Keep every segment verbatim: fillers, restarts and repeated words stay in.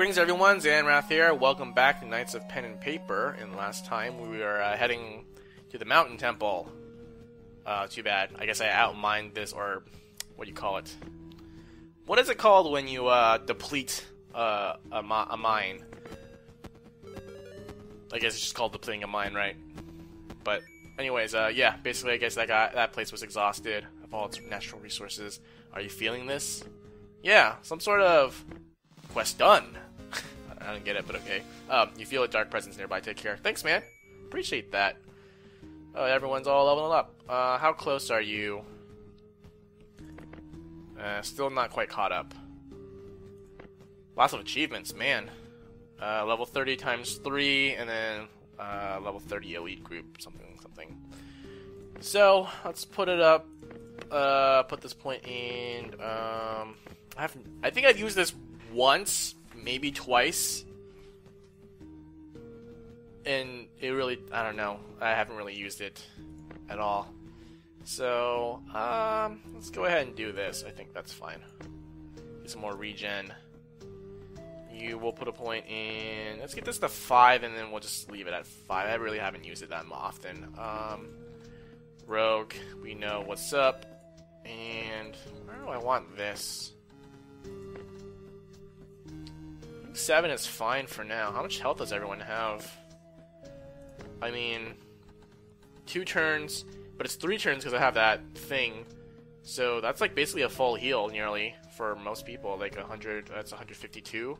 Greetings everyone, Zanrath here. Welcome back to Knights of Pen and Paper. And last time we were uh, heading to the Mountain Temple. Uh, too bad. I guess I outmined this, or what do you call it? What is it called when you uh, deplete uh, a, mi a mine? I guess it's just called depleting a mine, right? But anyways, uh, yeah, basically I guess that, guy, that place was exhausted of all its natural resources. Are you feeling this? Yeah, some sort of quest done. I don't get it, but okay. Um, you feel a dark presence nearby. Take care. Thanks, man. Appreciate that. Oh, everyone's all leveling up. Uh, how close are you? Uh, still not quite caught up. Lots of achievements, man. Uh, level thirty times three, and then uh, level thirty elite group, something, something. So let's put it up. Uh, put this point in. Um, I have. I think I've used this once, maybe twice, and it really, I don't know, I haven't really used it at all, so um, let's go ahead and do this. I think that's fine. Get some more regen. You will put a point in, let's get this to five, and then we'll just leave it at five. I really haven't used it that often. um, Rogue, we know what's up. And where do I want this? Seven is fine for now. How much health does everyone have? I mean, two turns, but it's three turns because I have that thing. So that's like basically a full heal nearly for most people. Like one hundred, that's one hundred fifty-two,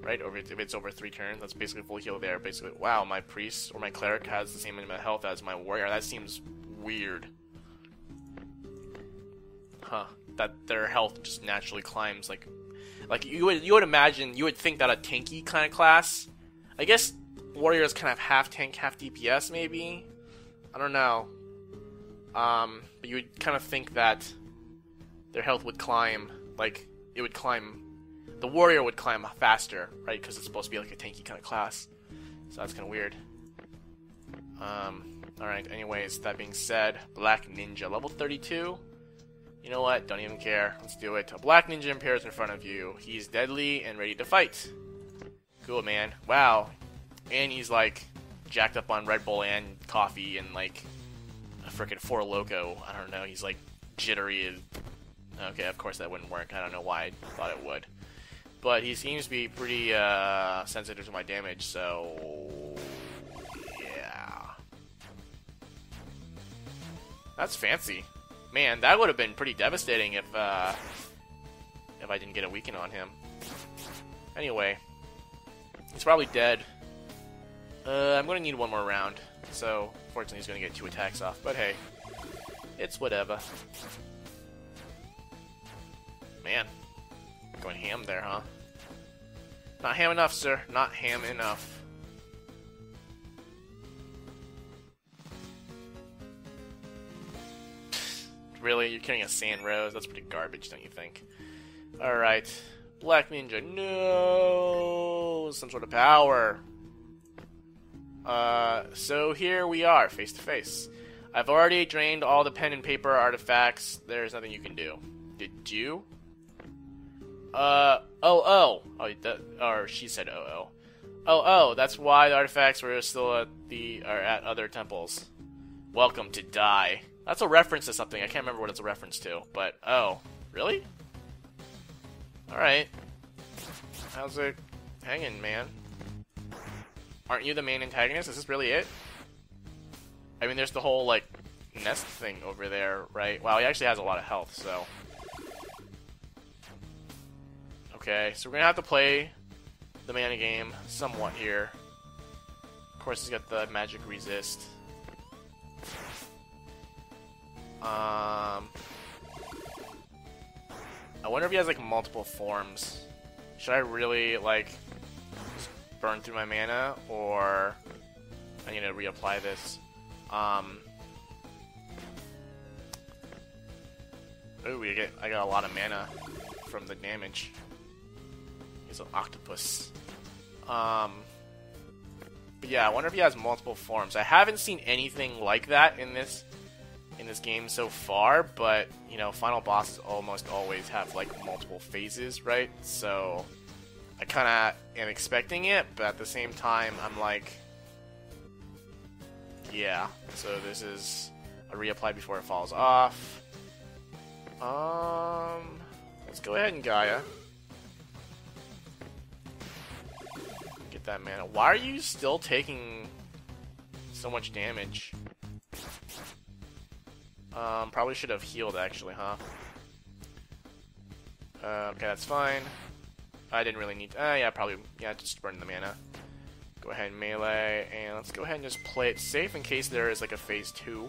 right? Over, if it's over three turns, that's basically full heal there. Basically, wow, my priest or my cleric has the same amount of health as my warrior. That seems weird. Huh. That their health just naturally climbs like... Like, you would you would imagine, you would think that a tanky kind of class, I guess warriors kind of half tank, half D P S maybe? I don't know. Um, but you would kind of think that their health would climb, like, it would climb, the warrior would climb faster, right? Because it's supposed to be like a tanky kind of class. So that's kind of weird. Um, alright, anyways, that being said, Black Ninja, level thirty-two. You know what? Don't even care. Let's do it. A Black Ninja appears in front of you. He's deadly and ready to fight. Cool, man. Wow. And he's like jacked up on Red Bull and coffee and like a frickin' Four Loko. I don't know. He's like jittery. And... Okay, of course that wouldn't work. I don't know why I thought it would. But he seems to be pretty uh, sensitive to my damage, so... Yeah. That's fancy. Man, that would have been pretty devastating if uh, if I didn't get a weaken on him. Anyway, he's probably dead. Uh, I'm going to need one more round, so fortunately he's going to get two attacks off. But hey, it's whatever. Man, going ham there, huh? Not ham enough, sir. Not ham enough. Really? You're carrying a sand rose? That's pretty garbage, don't you think? Alright. Black Ninja. No! Some sort of power. Uh, so here we are, face to face. I've already drained all the pen and paper artifacts. There's nothing you can do. Did you? Uh, oh, oh. oh that, or she said oh, oh. Oh, oh, that's why the artifacts were still at the, or at other temples. Welcome to die. That's a reference to something. I can't remember what it's a reference to, but oh, really? Alright. How's it hanging, man? Aren't you the main antagonist? Is this really it? I mean, there's the whole, like, nest thing over there, right? Wow, he actually has a lot of health, so... Okay, so we're gonna have to play the mana game somewhat here. Of course, he's got the magic resist. Um, I wonder if he has like multiple forms. Should I really like just burn through my mana, or I need to reapply this? Um, ooh, we get, I got a lot of mana from the damage. He's an octopus. Um, but yeah, I wonder if he has multiple forms. I haven't seen anything like that in this. in this game so far, but you know, final bosses almost always have like multiple phases, right? So I kind of am expecting it, but at the same time, I'm like, yeah. So this is a reapply before it falls off. Um, let's go ahead and Gaia. Get that mana. Why are you still taking so much damage? Um, probably should have healed actually, huh? Uh, okay, that's fine. I didn't really need to, uh, yeah, probably, yeah, just burn the mana. Go ahead and melee, and let's go ahead and just play it safe in case there is like a phase two.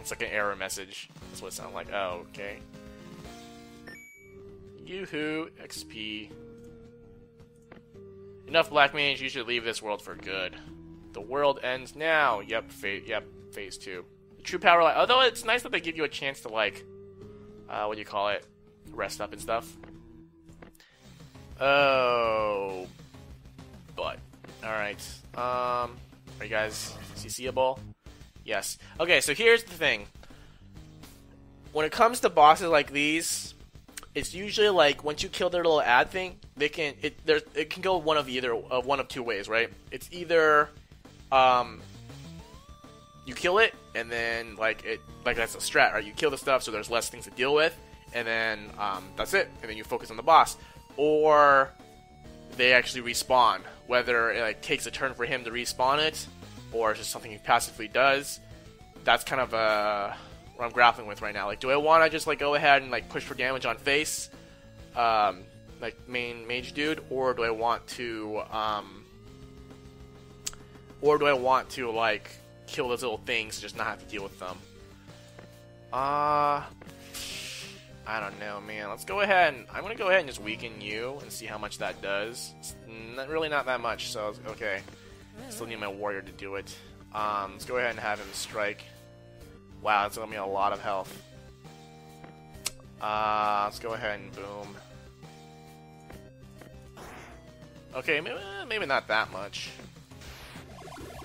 It's like an error message. That's what it sounded like. Oh, okay. Yoo-hoo, X P. Enough Black Mage, you should leave this world for good. The world ends now. Yep, phase, yep, phase two. The true power, like, although it's nice that they give you a chance to like, uh, what do you call it? Rest up and stuff. Oh, but all right. Um, are you guys C C-able? Yes. Okay. So here's the thing. When it comes to bosses like these, it's usually like once you kill their little ad thing, they can it there it can go one of either of one of two ways, right? It's either, um, you kill it and then like it like that's a strat, right? You kill the stuff so there's less things to deal with. And then um, that's it. And then you focus on the boss, or they actually respawn. Whether it like takes a turn for him to respawn it, or it's just something he passively does. That's kind of uh, what I'm grappling with right now. Like, do I want to just like go ahead and like push for damage on face, um, like main mage dude, or do I want to, um, or do I want to like kill those little things and just not have to deal with them? Uh. I don't know, man. Let's go ahead and... I'm going to go ahead and just weaken you and see how much that does. It's not, really not that much, so... Okay. Still need my warrior to do it. Um, let's go ahead and have him strike. Wow, that's going to be a lot of health. Uh, let's go ahead and boom. Okay, maybe, maybe not that much.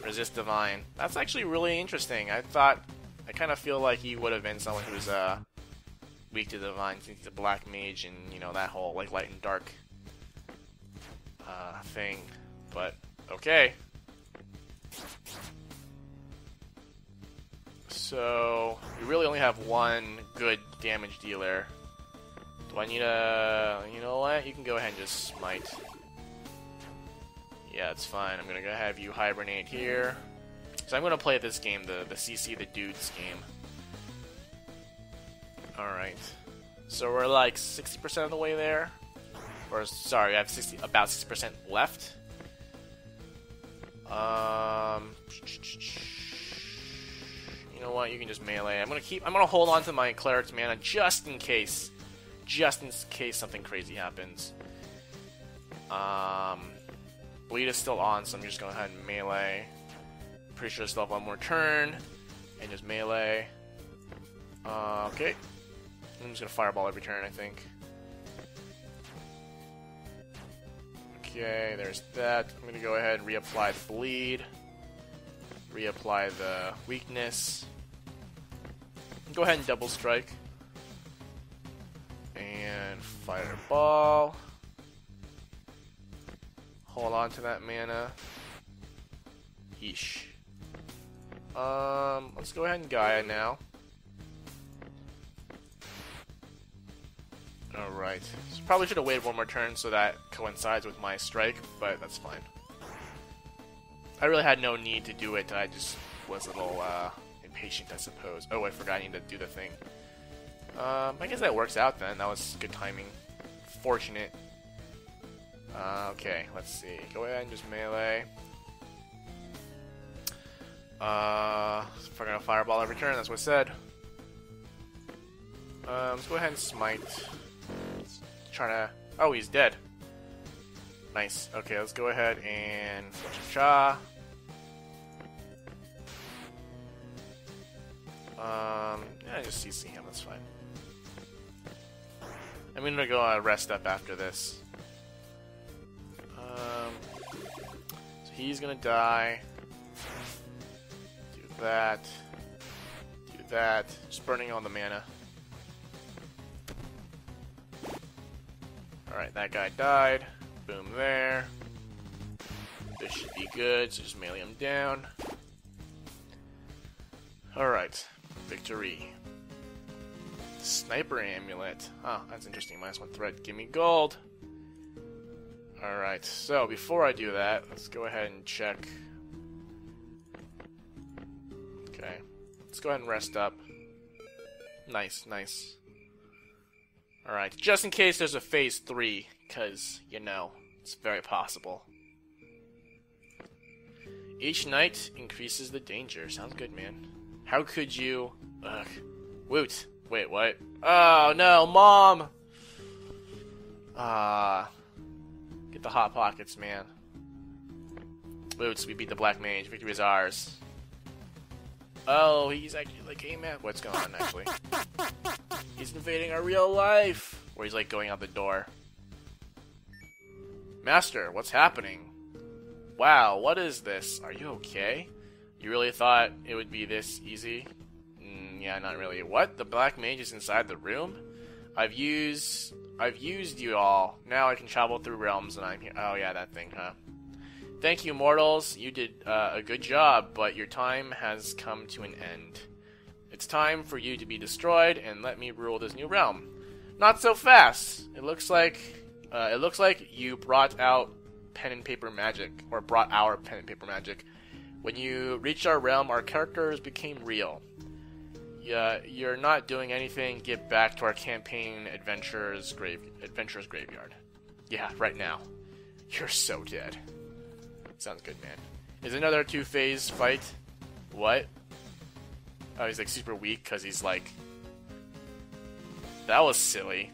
Resist Divine. That's actually really interesting. I thought... I kind of feel like he would have been someone who's, uh... weak to the divine since the Black Mage and you know that whole like light and dark uh, thing, but okay. So we really only have one good damage dealer. Do I need a? You know what? You can go ahead and just smite. Yeah, it's fine. I'm gonna go have you hibernate here. So I'm gonna play this game, the the C C the dudes game. Alright, so we're like sixty percent of the way there, or sorry, I have sixty, about sixty percent left. Um, you know what, you can just melee. I'm gonna keep, I'm gonna hold on to my cleric's mana just in case, just in case something crazy happens. Um, bleed is still on, so I'm just going ahead and melee. Pretty sure I still have one more turn, and just melee. Uh, okay. I'm just gonna fireball every turn, I think. Okay, there's that. I'm gonna go ahead and reapply the bleed. Reapply the weakness. Go ahead and double strike. And fireball. Hold on to that mana. Yeesh. Um, let's go ahead and Gaia now. Alright, so probably should have waited one more turn so that coincides with my strike, but that's fine. I really had no need to do it, I just was a little uh, impatient, I suppose. Oh, I forgot I need to do the thing. Um, I guess that works out then, that was good timing. Fortunate. Uh, okay, let's see. Go ahead and just melee. Uh, if we're gonna fireball every turn, that's what I said. Um, let's go ahead and smite. Trying to... Oh, he's dead. Nice. Okay, let's go ahead and... Cha-cha. Um, yeah, just C C him. That's fine. I'm gonna go uh, rest up after this. Um, so he's gonna die. Do that. Do that. Just burning on the mana. Alright, that guy died. Boom there. This should be good, so just melee him down. Alright, victory. Sniper amulet. Huh, that's interesting. Minus one threat. Give me gold. Alright, so before I do that, let's go ahead and check. Okay. Let's go ahead and rest up. Nice, nice. Alright, just in case there's a phase three, because, you know, it's very possible. Each night increases the danger. Sounds good, man. How could you... Ugh. Woot. Wait, what? Oh, no, Mom! Ah. Uh, get the Hot Pockets, man. Woots, we beat the Black Mage. Victory is ours. Oh, he's actually, like, hey, man. What's going on, actually? He's invading our real life! Where he's, like, going out the door. Master, what's happening? Wow, what is this? Are you okay? You really thought it would be this easy? Mm, yeah, not really. What? The Black Mage is inside the room? I've used... I've used you all. Now I can travel through realms and I'm here. Oh, yeah, that thing, huh? Thank you, mortals. You did uh, a good job, but your time has come to an end. It's time for you to be destroyed and let me rule this new realm. Not so fast. It looks like... Uh, it looks like you brought out pen and paper magic, or brought our pen and paper magic. When you reached our realm, our characters became real. Yeah, you're not doing anything. Get back to our campaign adventures grave adventures graveyard. Yeah, right now. You're so dead. Sounds good, man. Is another two-phase fight? What? Oh, he's like super weak because he's like... That was silly.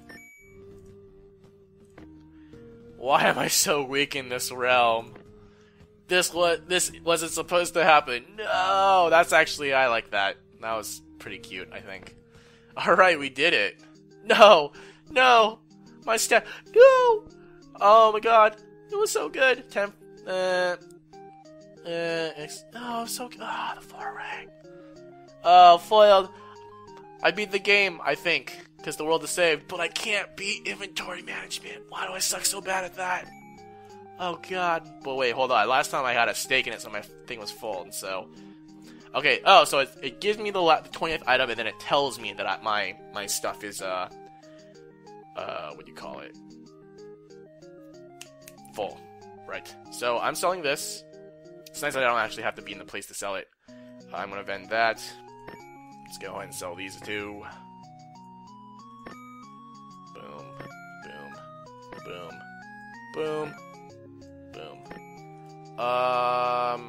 Why am I so weak in this realm? This was this wasn't supposed to happen. No, that's actually I like that. That was pretty cute, I think. All right, we did it. No, no, my step. No. Oh my God, it was so good. Temp. Uh. Uh. Ex oh, so good. Ah, oh, the four rank. Oh, foiled. I beat the game, I think. Because the world is saved, but I can't beat inventory management. Why do I suck so bad at that? Oh, God. But wait, hold on. Last time I had a steak in it, so my thing was full, and so... Okay, oh, so it, it gives me the, la the twentieth item, and then it tells me that I, my my stuff is, uh... Uh, what do you call it? Full. Right. So, I'm selling this. It's nice that I don't actually have to be in the place to sell it. I'm gonna vend that. Let's go ahead and sell these two. Boom, boom, boom, boom, boom. Um,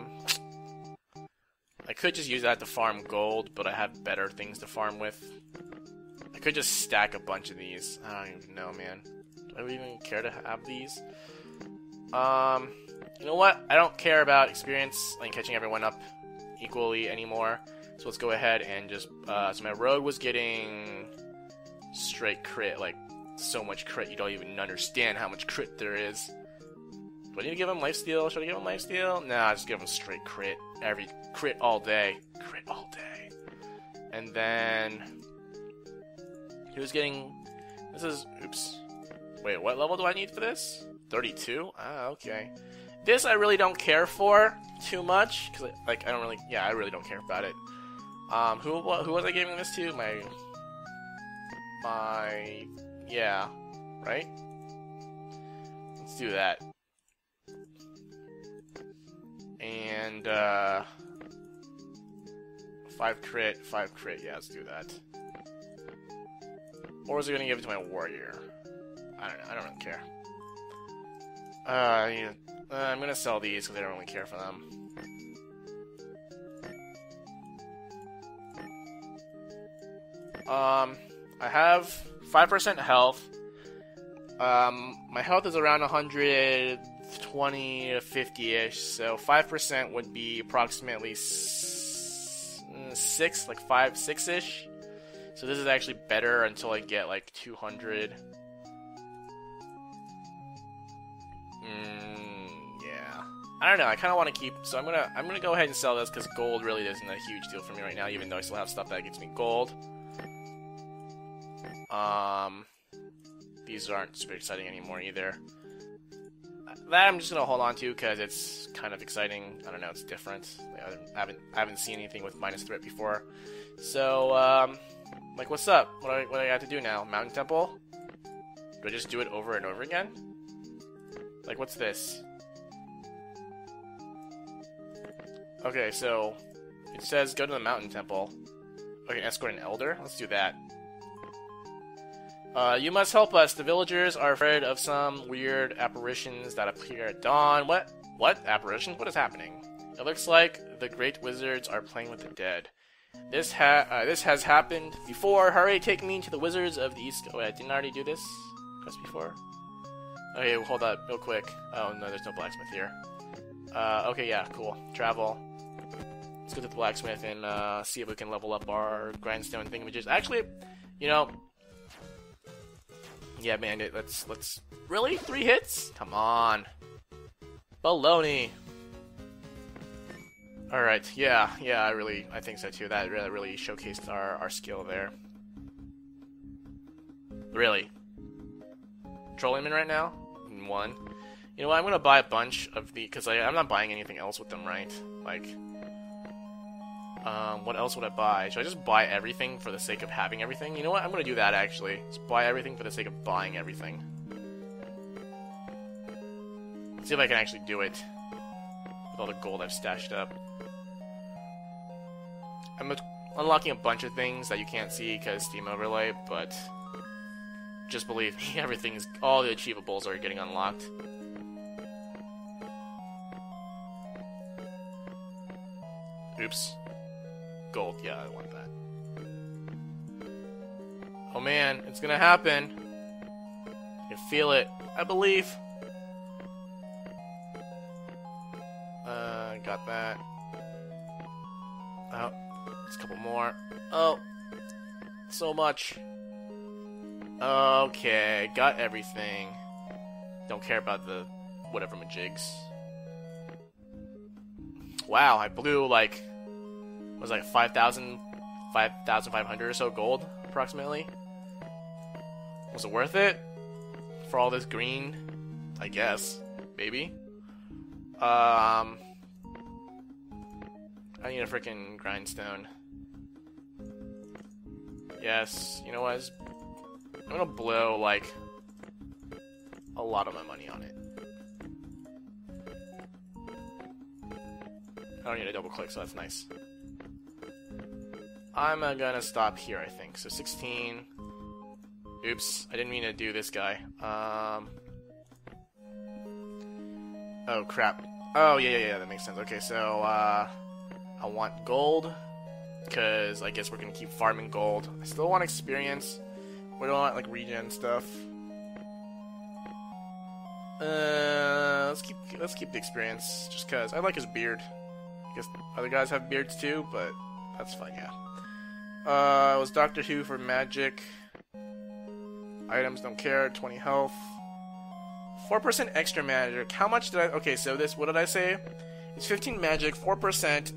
I could just use that to farm gold, but I have better things to farm with. I could just stack a bunch of these. I don't even know, man. Do I even care to have these? Um, you know what? I don't care about experience and catching everyone up equally anymore. So let's go ahead and just... Uh, so my road was getting... Straight crit, like, so much crit, you don't even understand how much crit there is. Do I need to give him lifesteal? Should I give him lifesteal? Nah, I just give him straight crit. Every crit all day. Crit all day. And then... He was getting... This is... Oops. Wait, what level do I need for this? thirty-two? Ah, okay. This I really don't care for too much. Because, like, I don't really... Yeah, I really don't care about it. Um, who, who was I giving this to? My... My... Yeah. Right? Let's do that. And, uh... Five crit, five crit. Yeah, let's do that. Or was I gonna give it to my warrior? I don't know. I don't really care. Uh, yeah. uh I'm gonna sell these because I don't really care for them. Um... I have five percent health. Um, my health is around one hundred twenty to fifty-ish, so five percent would be approximately six, like five, six-ish. So this is actually better until I get like two hundred. Mm, yeah. I don't know. I kind of want to keep. So I'm gonna I'm gonna go ahead and sell this because gold really isn't a huge deal for me right now, even though I still have stuff that gets me gold. Um, these aren't super exciting anymore either. That I'm just gonna hold on to because it's kind of exciting. I don't know, it's different. I haven't I haven't seen anything with minus threat before. So, um, like, what's up? What do I, what do I have to do now? Mountain Temple? Do I just do it over and over again? Like, what's this? Okay, so it says go to the Mountain Temple. Okay, escort an elder. Let's do that. Uh, you must help us. The villagers are afraid of some weird apparitions that appear at dawn. What? What? Apparition? What is happening? It looks like the great wizards are playing with the dead. This ha uh, this has happened before. Hurry, take me to the wizards of the east. Oh, wait, I didn't already do this just before? Okay, well, hold up real quick. Oh, no, there's no blacksmith here. Uh, okay, yeah, cool. Travel. Let's go to the blacksmith and uh, see if we can level up our grindstone thingamages. Actually, you know... Yeah, Bandit, let's, let's, really? Three hits? Come on. Baloney. Alright, yeah, yeah, I really, I think so too. That really, really showcased our, our skill there. Really. Trolling him right now? One. You know what, I'm gonna buy a bunch of the, because I'm not buying anything else with them, right? Like, Um, what else would I buy? Should I just buy everything for the sake of having everything? You know what? I'm gonna do that, actually. Just buy everything for the sake of buying everything. Let's see if I can actually do it. With all the gold I've stashed up. I'm unlocking a bunch of things that you can't see because Steam Overlay, but... Just believe me, everything's... All the achievables are getting unlocked. Oops. Gold, yeah, I want that. Oh man, it's gonna happen. You feel it, I believe. Uh, got that. Oh, it's a couple more. Oh, so much. Okay, got everything. Don't care about the whatever majigs. Wow, I blew like. Was like five thousand, five thousand five hundred or so gold, approximately. Was it worth it? For all this green? I guess. Maybe. Um, I need a freaking grindstone. Yes, you know what? I'm gonna blow, like, a lot of my money on it. I don't need to double click, so that's nice. I'm gonna stop here, I think. So sixteen. Oops, I didn't mean to do this guy. Um. Oh crap. Oh yeah, yeah, yeah. That makes sense. Okay, so uh, I want gold because I guess we're gonna keep farming gold. I still want experience. We don't want like regen stuff. Uh, let's keep let's keep the experience just cause I like his beard. I guess other guys have beards too, but that's fine. Yeah. Uh, it was Doctor Who for magic. Items don't care. twenty health. four percent extra magic. How much did I... Okay, so this... What did I say? It's fifteen magic. four percent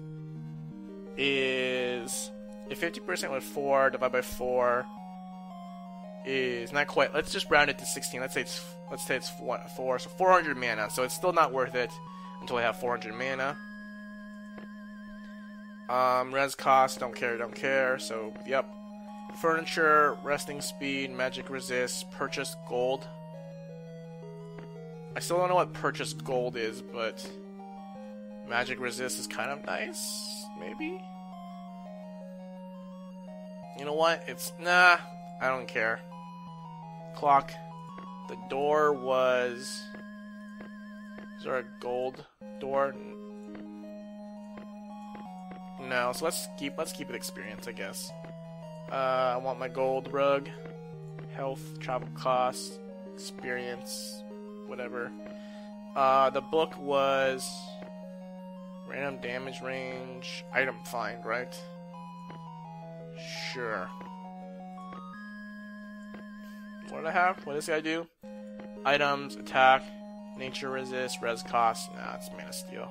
is... If fifty percent with four divided by four is not quite... Let's just round it to sixteen. Let's say it's... Let's say it's four. So four hundred mana. So it's still not worth it until I have four hundred mana. Um, res cost, don't care, don't care, so, yep. Furniture, resting speed, magic resist, purchase gold. I still don't know what purchase gold is, but... Magic resist is kind of nice, maybe? You know what, it's, nah, I don't care. Clock. The door was... Is there a gold door? No, so let's keep let's keep it experience, I guess. Uh, I want my gold rug, health, travel cost, experience, whatever. Uh, the book was random damage range, item find, right? Sure. What did I have? What does this guy do? Items, attack, nature resist, res cost. Nah, it's mana steal.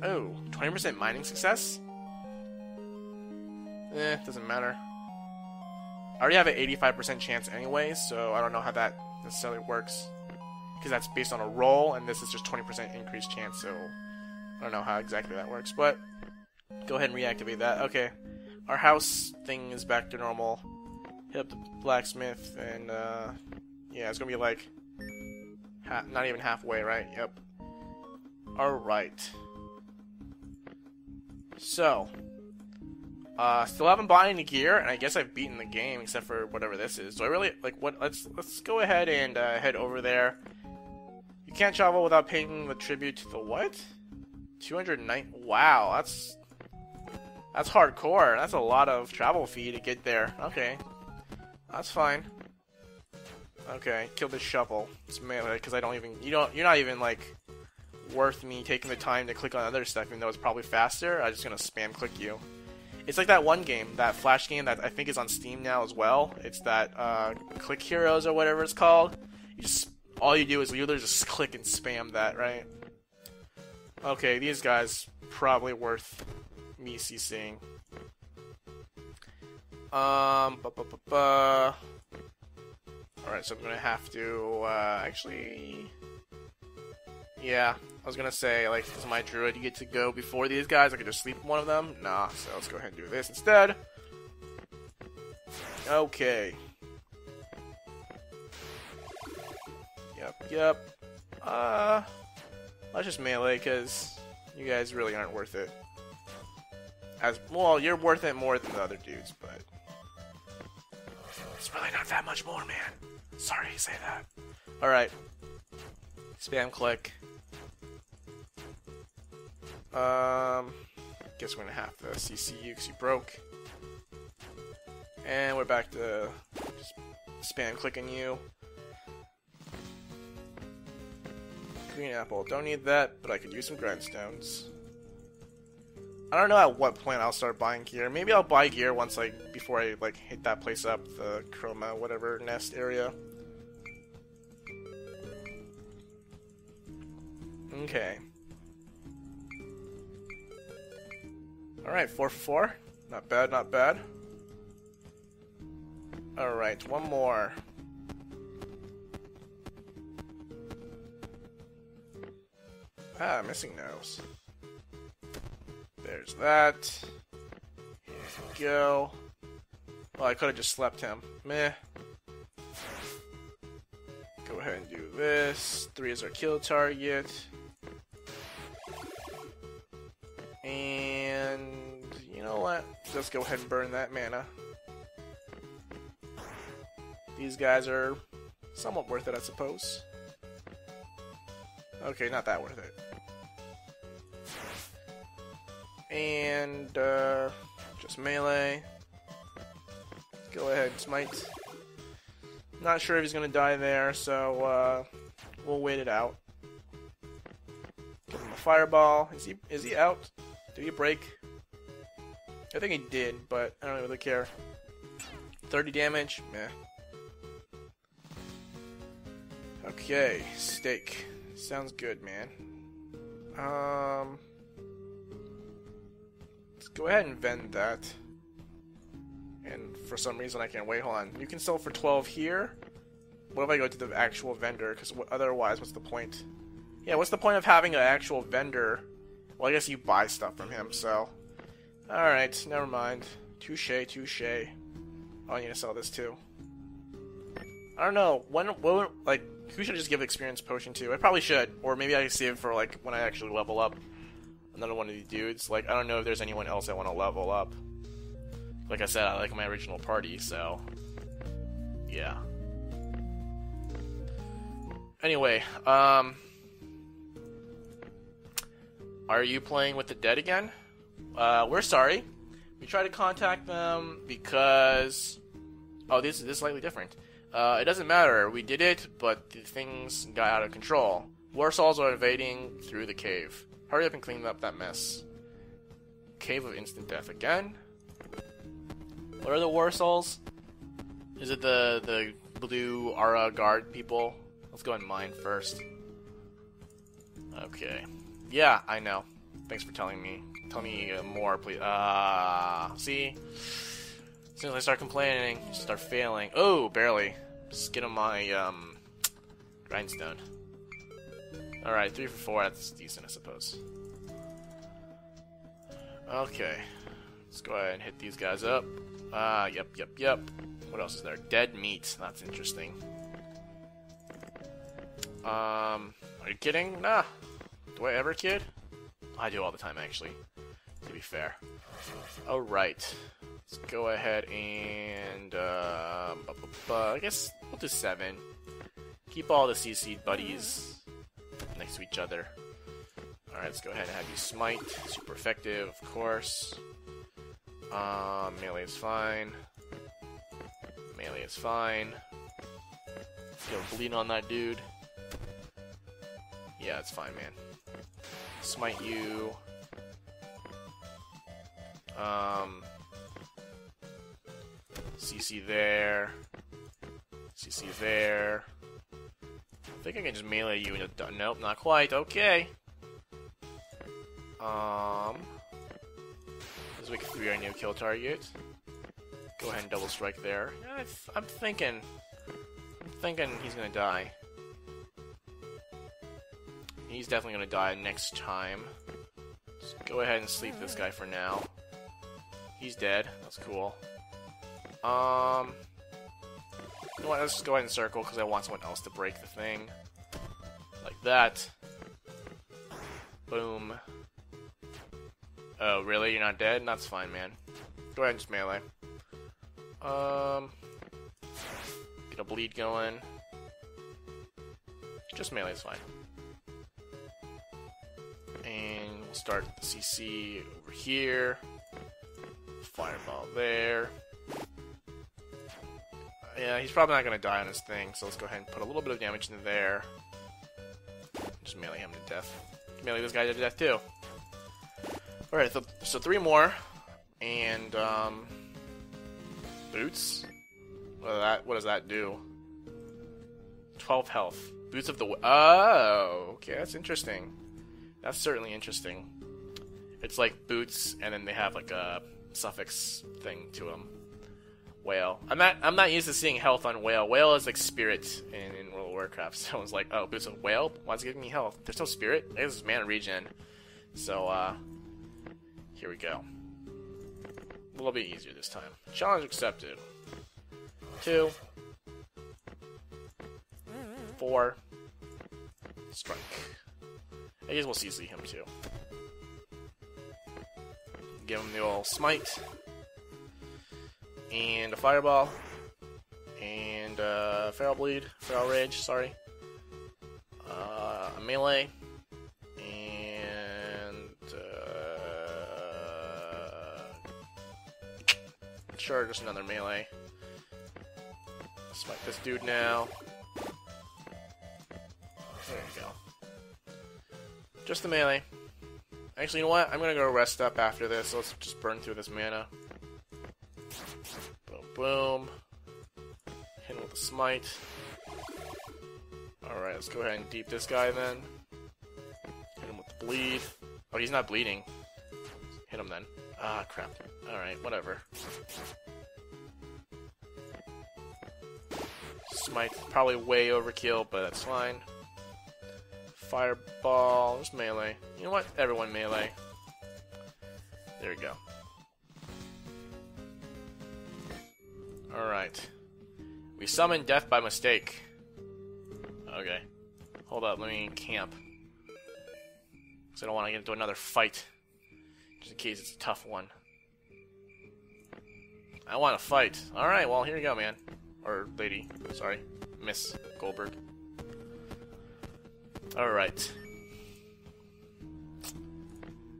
Oh, twenty percent mining success? Eh, doesn't matter. I already have an eighty-five percent chance anyway, so I don't know how that necessarily works, because that's based on a roll, and this is just twenty percent increased chance, so I don't know how exactly that works, but go ahead and reactivate that. Okay, our house thing is back to normal. Hit up the blacksmith, and uh, yeah, it's gonna be like ha not even halfway, right? Yep. Alright. So, uh, still haven't bought any gear, and I guess I've beaten the game except for whatever this is. So I really like what? Let's let's go ahead and uh, head over there. You can't travel without paying the tribute to the what? two hundred nine. Wow, that's that's hardcore. That's a lot of travel fee to get there. Okay, that's fine. Okay, kill this shuffle. It's melee because I don't even. You don't. You're not even like worth me taking the time to click on other stuff, even though it's probably faster. I'm just gonna spam click you. It's like that one game, that Flash game that I think is on Steam now as well. It's that uh, Click Heroes or whatever it's called. You just all you do is you literally just click and spam that, right? Okay, these guys probably worth me CCing. Um, ba ba ba ba. All right, so I'm gonna have to uh, actually. Yeah, I was gonna say, like, this is my druid. You get to go before these guys. I could just sleep in one of them. Nah, so let's go ahead and do this instead. Okay. Yep, yep. Uh, let's just melee, cause you guys really aren't worth it. As well, you're worth it more than the other dudes, but it's really not that much more, man. Sorry to say that. All right. Spam click. Um, guess we're gonna have to C C you because you broke. And we're back to just spam clicking you. Green apple, don't need that, but I could use some grindstones. I don't know at what point I'll start buying gear. Maybe I'll buy gear once, like, before I like hit that place up, the Chroma whatever nest area. Okay. Alright, four for four. Not bad, not bad. Alright, one more. Ah, missing nose. There's that. Here we go. Well, I could have just slept him. Meh. Go ahead and do this. Three is our kill target. And you know what? Let's go ahead and burn that mana. These guys are somewhat worth it, I suppose. Okay, not that worth it. And uh, just melee. Go ahead, smite. Not sure if he's gonna die there, so uh, we'll wait it out. Give him a fireball. Is he is he out? Did he break? I think he did, but I don't really care. thirty damage? Meh. Okay, steak. Sounds good, man. Um, let's go ahead and vend that. And for some reason I can't wait. Hold on. You can sell for twelve here. What if I go to the actual vendor? Because otherwise, what's the point? Yeah, what's the point of having an actual vendor? Well, I guess you buy stuff from him, so. Alright, never mind. Touche, touche. Oh, I need to sell this too. I don't know. When, when, like, who should I just give experience potion to? I probably should. Or maybe I can save it for, like, when I actually level up another one of these dudes. Like, I don't know if there's anyone else I want to level up. Like I said, I like my original party, so. Yeah. Anyway, um. Are you playing with the dead again? Uh, we're sorry. We tried to contact them because... Oh, this, this is slightly different. Uh, it doesn't matter. We did it, but the things got out of control. Warsouls are invading through the cave. Hurry up and clean up that mess. Cave of instant death again. What are the Warsouls? Is it the, the blue Aura guard people? Let's go and mine first. Okay. Yeah, I know. Thanks for telling me. Tell me more, please. Ah, uh, see? As soon as I start complaining, I start failing. Oh, barely. Skin on my um, grindstone. Alright, three for four. That's decent, I suppose. Okay. Let's go ahead and hit these guys up. Ah, uh, yep, yep, yep. What else is there? Dead meat. That's interesting. Um, are you kidding? Nah. Do I ever kid? I do all the time, actually. To be fair. Alright. Let's go ahead and... Uh, I guess we'll do seven. Keep all the C C buddies next to each other. Alright, let's go ahead and have you smite. Super effective, of course. Um, melee is fine. Melee is fine. Let's go bleed on that dude. Yeah, it's fine, man. Smite you. Um, C C there. C C there. I think I can just melee you and you're nope, not quite. Okay. Um, let's make a three on your kill target. Go ahead and double strike there. I th I'm thinking, I'm thinking he's gonna die. He's definitely gonna die next time. So go ahead and sleep this guy for now. He's dead. That's cool. Um, you know what? Let's just go ahead and circle because I want someone else to break the thing, like that. Boom. Oh, really? You're not dead? That's fine, man. Go ahead and just melee. Um, get a bleed going. Just melee is fine. And we'll start the C C over here. Fireball there. Yeah, he's probably not going to die on his thing, so let's go ahead and put a little bit of damage into there. Just melee him to death. Melee this guy to death, too. Alright, so, so three more. And, um... boots? What does that, what does that do? twelve health. Boots of the... Oh! Okay, that's interesting. That's certainly interesting. It's like boots, and then they have like a suffix thing to them. Whale. I'm not. I'm not used to seeing health on whale. Whale is like spirit in, in World of Warcraft. Someone's like, oh, boots of whale. Why is it giving me health? There's no spirit. I guess it's mana regen. So uh, here we go. A little bit easier this time. Challenge accepted. Two. Four. Strike. I guess we'll C C him too. Give him the old smite. And a fireball. And uh feral bleed. Feral rage, sorry. Uh a melee. And uh sure, just another melee. Smite this dude now. There you go. Just the melee. Actually, you know what? I'm gonna go rest up after this. So let's just burn through this mana. Boom, boom. Hit him with a smite. Alright, let's go ahead and deep this guy then. Hit him with the bleed. Oh, he's not bleeding. Hit him then. Ah, crap. Alright, whatever. Smite, probably way overkill, but that's fine. Fireball, just melee. You know what? Everyone melee. There we go. Alright. We summoned death by mistake. Okay. Hold up, let me camp. Because I don't want to get into another fight. Just in case it's a tough one. I want to fight. Alright, well, here you go, man. Or lady. Sorry. Miss Goldberg. Alright.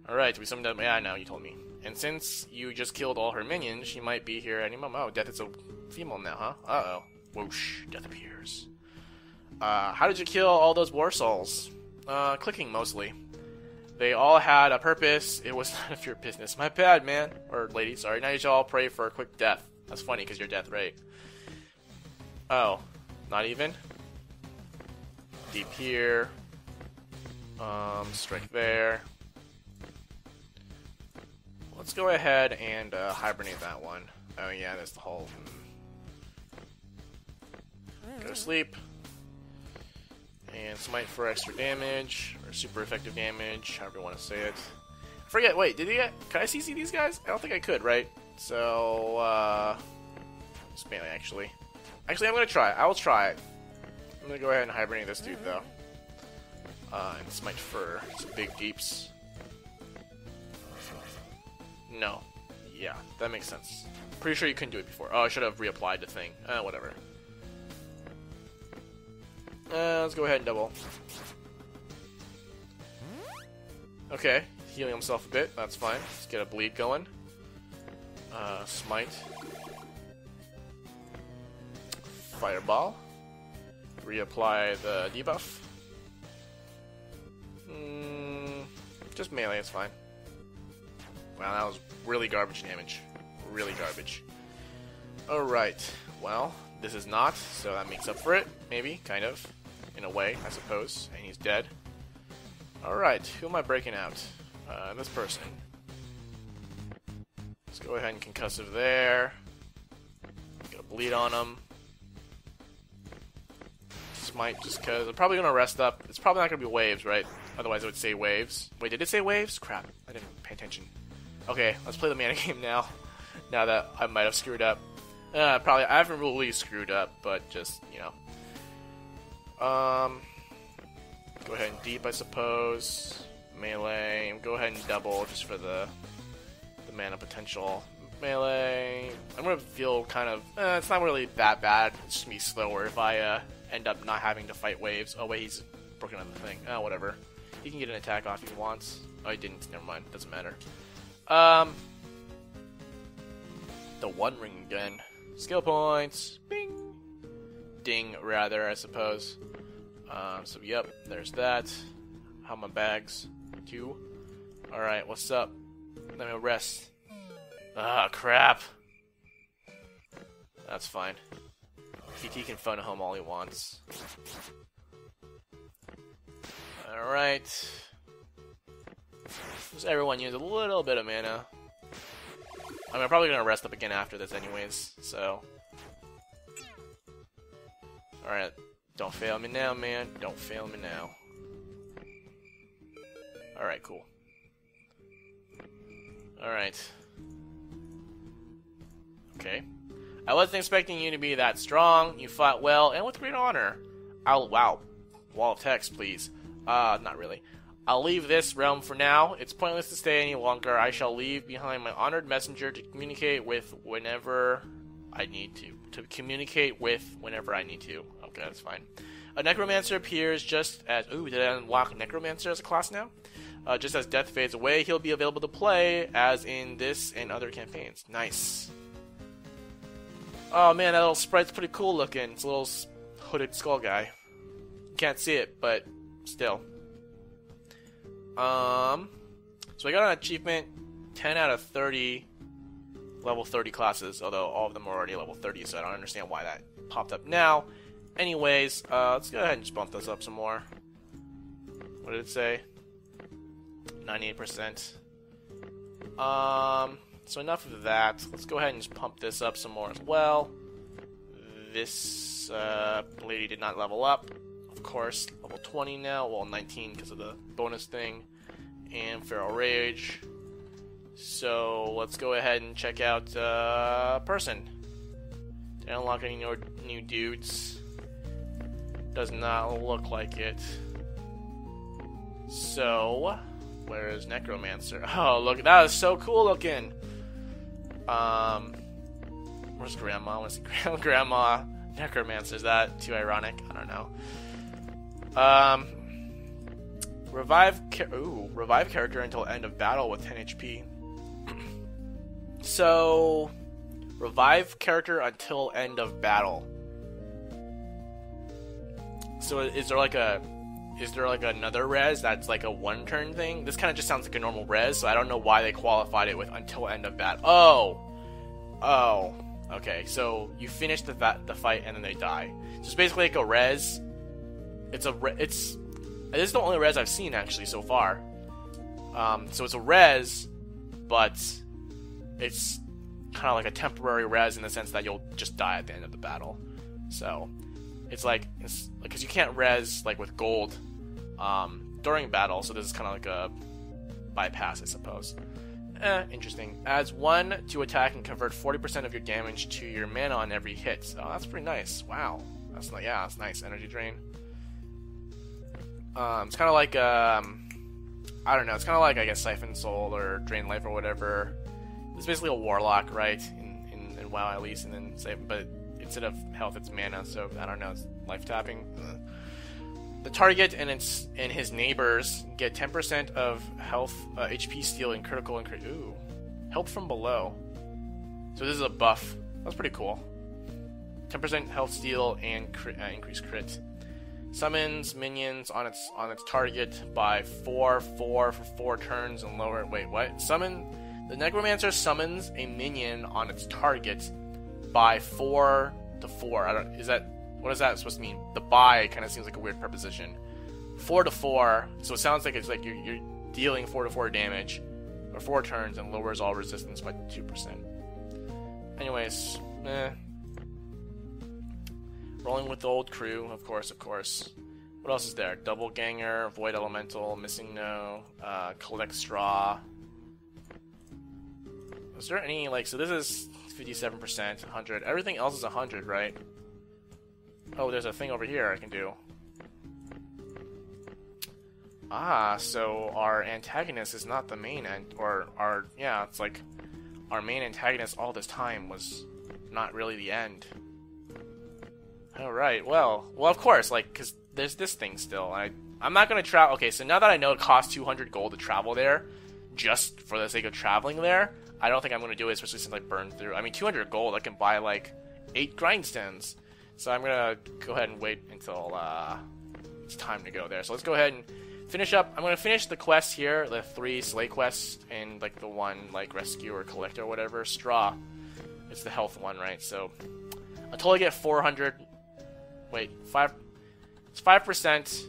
Alright, we summoned up. Yeah, I know, you told me. And since you just killed all her minions, she might be here any moment. Oh, Death is a female now, huh? Uh-oh. Whoosh. Death appears. Uh, how did you kill all those Warsouls? Uh, clicking, mostly. They all had a purpose. It was none of your business. My bad, man. Or lady, sorry. Now you should all pray for a quick death. That's funny, because your death rate. Oh. Not even? Deep here. Um, strike there. Let's go ahead and uh, hibernate that one. Oh yeah, that's the whole. Go to sleep. And smite for extra damage, or super effective damage, however you want to say it. I forget, wait, did you get, can I C C these guys? I don't think I could, right? So, uh, spam actually. Actually, I'm going to try it. I will try it. I'm going to go ahead and hibernate this dude, though. Uh, and smite for some big deeps. No. Yeah, that makes sense. Pretty sure you couldn't do it before. Oh, I should have reapplied the thing. Uh, whatever. Uh, let's go ahead and double. Okay, healing himself a bit. That's fine. Let's get a bleed going. Uh, smite. Fireball. Reapply the debuff. Mm, just melee, it's fine. Wow, that was really garbage damage. Really garbage. Alright, well, this is not, so that makes up for it. Maybe, kind of. In a way, I suppose. And he's dead. Alright, who am I breaking out? Uh, this person. Let's go ahead and concussive there. Get a bleed on him. Smite just because. I'm probably going to rest up. It's probably not going to be waves, right? Otherwise, I would say waves. Wait, did it say waves? Crap, I didn't pay attention. Okay, let's play the mana game now. Now that I might have screwed up. Uh, probably, I haven't really screwed up, but just, you know. Um, go ahead and deep, I suppose. Melee, go ahead and double just for the, the mana potential. Melee, I'm going to feel kind of, uh, it's not really that bad. It's just going to be slower if I uh, end up not having to fight waves. Oh wait, he's broken on the thing. Oh, whatever. He can get an attack off if he wants. Oh, he didn't, never mind, doesn't matter. Um, the One Ring again. Skill points. Bing. Ding, rather, I suppose. Um, so, yep, there's that. How my bags? Two. Alright, what's up? Let me rest. Ah, crap. That's fine. T T can phone home all he wants. Alright. Just everyone use a little bit of mana. I mean, I'm probably going to rest up again after this anyways, so. Alright, don't fail me now, man. Don't fail me now. Alright, cool. Alright. Okay. I wasn't expecting you to be that strong. You fought well, and with great honor. I'll, wow. Wall of text, please. Uh, not really. I'll leave this realm for now. It's pointless to stay any longer. I shall leave behind my honored messenger to communicate with whenever I need to. To communicate with whenever I need to. Okay, that's fine. A necromancer appears just as... Ooh, did I unlock necromancer as a class now? Uh, just as death fades away, he'll be available to play as in this and other campaigns. Nice. Oh man, that little sprite's pretty cool looking. It's a little hooded skull guy. You can't see it, but still. Um, so I got an achievement, ten out of thirty, level thirty classes, although all of them are already level thirty, so I don't understand why that popped up now. Anyways, uh, let's go ahead and just bump this up some more. What did it say? ninety-eight percent. Um, so enough of that. Let's go ahead and just pump this up some more as well. This, uh, lady did not level up. Of course, level twenty now, well nineteen because of the bonus thing, and Feral Rage. So let's go ahead and check out uh, person. Did I unlock any new dudes? Does not look like it. So where is Necromancer? Oh look, that is so cool looking. Um, where's Grandma? I want to see Grandma Necromancer. Is that too ironic? I don't know. Um, revive, ooh, revive character until end of battle with ten H P. So, revive character until end of battle. So is there like a, is there like another res that's like a one turn thing? This kind of just sounds like a normal res, so I don't know why they qualified it with until end of battle. Oh! Oh. Okay, so you finish the, the fight and then they die. So it's basically like a res... It's a re it's this is the only res I've seen actually so far. Um, so it's a res, but it's kind of like a temporary res in the sense that you'll just die at the end of the battle. So it's like, because like, you can't res like with gold um, during battle, so this is kind of like a bypass, I suppose. Eh, interesting. Adds one to attack and convert forty percent of your damage to your mana on every hit. So that's pretty nice. Wow. That's like, yeah, that's nice. Energy drain. Um, it's kind of like, um, I don't know, it's kind of like, I guess, Siphon Soul or Drain Life or whatever. It's basically a Warlock, right? In, in, in WoW, at least, and then Siphon, but instead of health, it's mana, so I don't know, it's life tapping. Ugh. The target and its and his neighbors get ten percent of health, uh, H P steal, and critical increase. Ooh, help from below. So this is a buff. That's pretty cool. ten percent health steal and crit, uh, increase crit. Summons minions on its on its target by four four for four turns and lower. Wait, what? Summon the Necromancer summons a minion on its target by four to four. I don't. Is that? What is that supposed to mean? The buy kind of seems like a weird preposition. Four to four, so it sounds like it's like you're, you're dealing four to four damage, or four turns, and lowers all resistance by two percent. Anyways, eh. Rolling with the old crew, of course, of course. What else is there? Double Ganger, Void Elemental, Missing No, uh, Collect Straw. Is there any like? So this is fifty-seven percent, one hundred. Everything else is one hundred, right? Oh, there's a thing over here I can do. Ah, so our antagonist is not the main end, or our, yeah, it's like our main antagonist all this time was not really the end. Alright, well, well, of course, like, because there's this thing still. I, I'm not going to travel. Okay, so now that I know it costs two hundred gold to travel there, just for the sake of traveling there, I don't think I'm going to do it, especially since I burned through. I mean, two hundred gold, I can buy, like, eight grindstones. So I'm going to go ahead and wait until uh, it's time to go there. So let's go ahead and finish up. I'm going to finish the quests here, the three Slay quests, and like the one like Rescue or Collect or whatever. Straw. It's the health one, right? So until I get four hundred... Wait, five, it's five percent.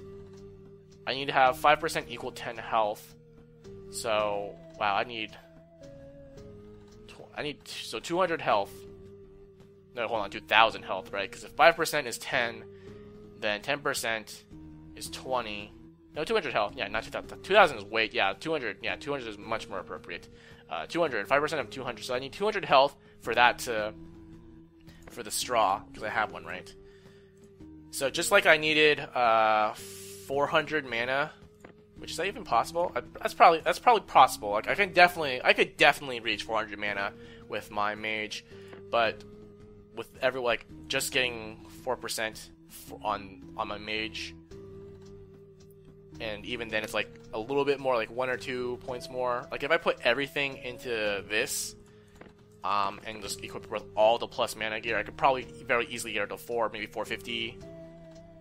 I need to have five percent equal ten health. So, wow, I need... I need... So two hundred health. No, hold on, two thousand health, right? Because if five percent is ten, then ten percent is twenty. No, two hundred health. Yeah, not two thousand. two thousand is weight. Yeah, two hundred. Yeah, two hundred is much more appropriate. Uh, two hundred. five percent of two hundred. So I need two hundred health for that to... For the straw, because I have one, right? So just like I needed uh, four hundred mana... Which, is that even possible? I, that's probably that's probably possible. Like I can definitely... I could definitely reach four hundred mana with my mage, but... With every like just getting four percent on on my mage, and even then it's like a little bit more, like one or two points more. Like if I put everything into this, um, and just equip it with all the plus mana gear, I could probably very easily get it to four, maybe four fifty,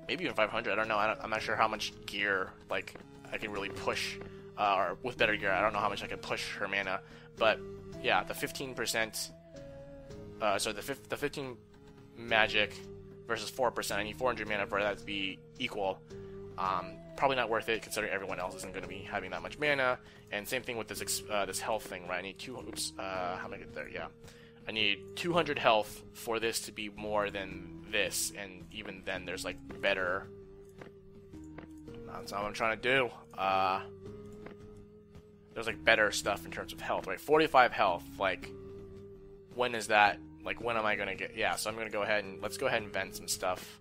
maybe even five hundred. I don't know. I don't, I'm not sure how much gear like I can really push, uh, or with better gear, I don't know how much I can push her mana. But yeah, the fifteen percent. Uh, so the, the fifteen magic versus four percent, I need four hundred mana for that to be equal. Um, probably not worth it, considering everyone else isn't going to be having that much mana. And same thing with this uh, this health thing, right? I need two... Oops, uh, how am I get there? Yeah. I need two hundred health for this to be more than this, and even then there's, like, better... That's not what I'm trying to do. Uh, there's, like, better stuff in terms of health, right? forty-five health, like... When is that? Like, when am I gonna get? Yeah, so I'm gonna go ahead and let's go ahead and vent some stuff.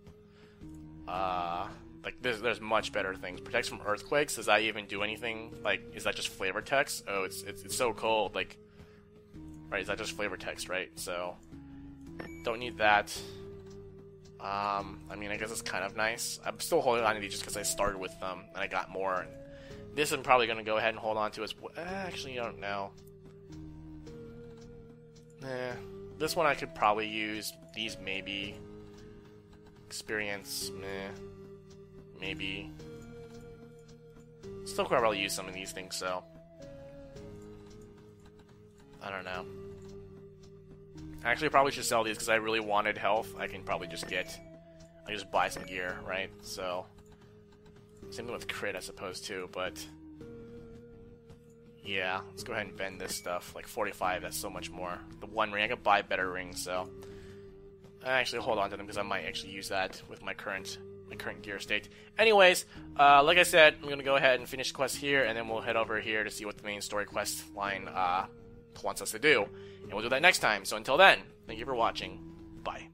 Uh, like there's there's much better things. Protects from earthquakes. Does that even do anything? Like, is that just flavor text? Oh, it's it's it's so cold. Like, right? Is that just flavor text? Right? So, don't need that. Um, I mean, I guess it's kind of nice. I'm still holding on to these just because I started with them and I got more. And this I'm probably gonna go ahead and hold on to as well. Actually, I don't know. Eh, this one I could probably use. These maybe. Experience, meh. Maybe. Still could probably use some of these things, so. I don't know. Actually, I probably should sell these because I really wanted health. I can probably just get... I just buy some gear, right? So. Same thing with crit, I suppose, too, but... Yeah, let's go ahead and vend this stuff. Like forty-five, that's so much more. The one ring, I could buy better rings, so I actually hold on to them because I might actually use that with my current my current gear state. Anyways, uh, like I said, I'm gonna go ahead and finish quest here, and then we'll head over here to see what the main story quest line uh, wants us to do, and we'll do that next time. So until then, thank you for watching. Bye.